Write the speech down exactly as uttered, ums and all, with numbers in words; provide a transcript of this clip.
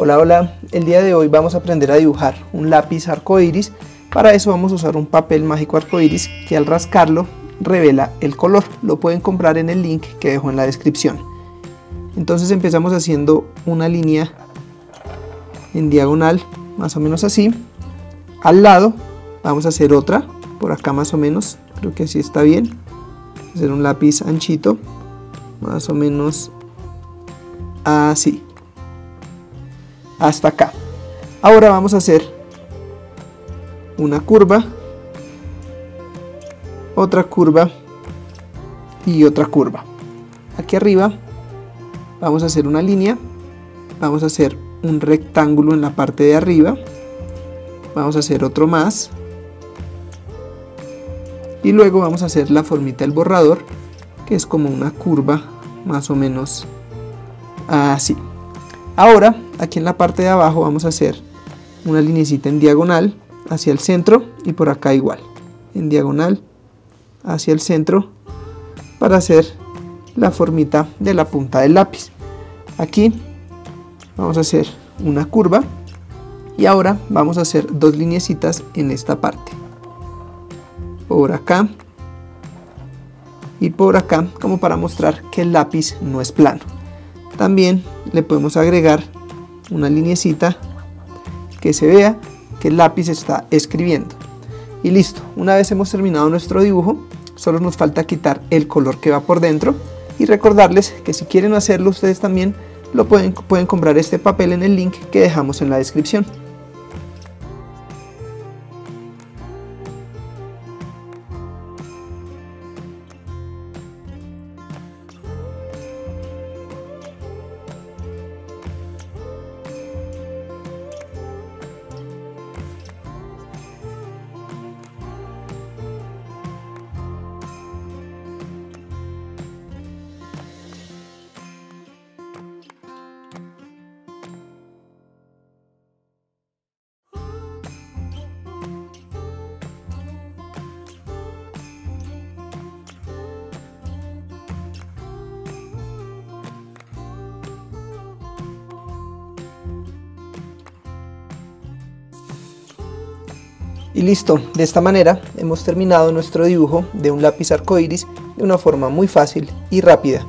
Hola, hola, el día de hoy vamos a aprender a dibujar un lápiz arcoíris. Para eso vamos a usar un papel mágico arcoíris que al rascarlo revela el color. Lo pueden comprar en el link que dejo en la descripción. Entonces empezamos haciendo una línea en diagonal, más o menos así. Al lado vamos a hacer otra, por acá más o menos, creo que así está bien. Vamos a hacer un lápiz anchito, más o menos así. Hasta acá. Ahora vamos a hacer una curva, otra curva y otra curva. Aquí arriba vamos a hacer una línea, vamos a hacer un rectángulo en la parte de arriba, vamos a hacer otro más y luego vamos a hacer la formita del borrador, que es como una curva más o menos así. Ahora aquí en la parte de abajo vamos a hacer una linecita en diagonal hacia el centro y por acá igual, en diagonal hacia el centro, para hacer la formita de la punta del lápiz. Aquí vamos a hacer una curva y ahora vamos a hacer dos linecitas en esta parte, por acá y por acá, como para mostrar que el lápiz no es plano. También le podemos agregar una linecita que se vea que el lápiz está escribiendo. Y listo, una vez hemos terminado nuestro dibujo, solo nos falta quitar el color que va por dentro. Y recordarles que si quieren hacerlo ustedes también, lo pueden, pueden comprar este papel en el link que dejamos en la descripción. Y listo, de esta manera hemos terminado nuestro dibujo de un lápiz arcoíris de una forma muy fácil y rápida.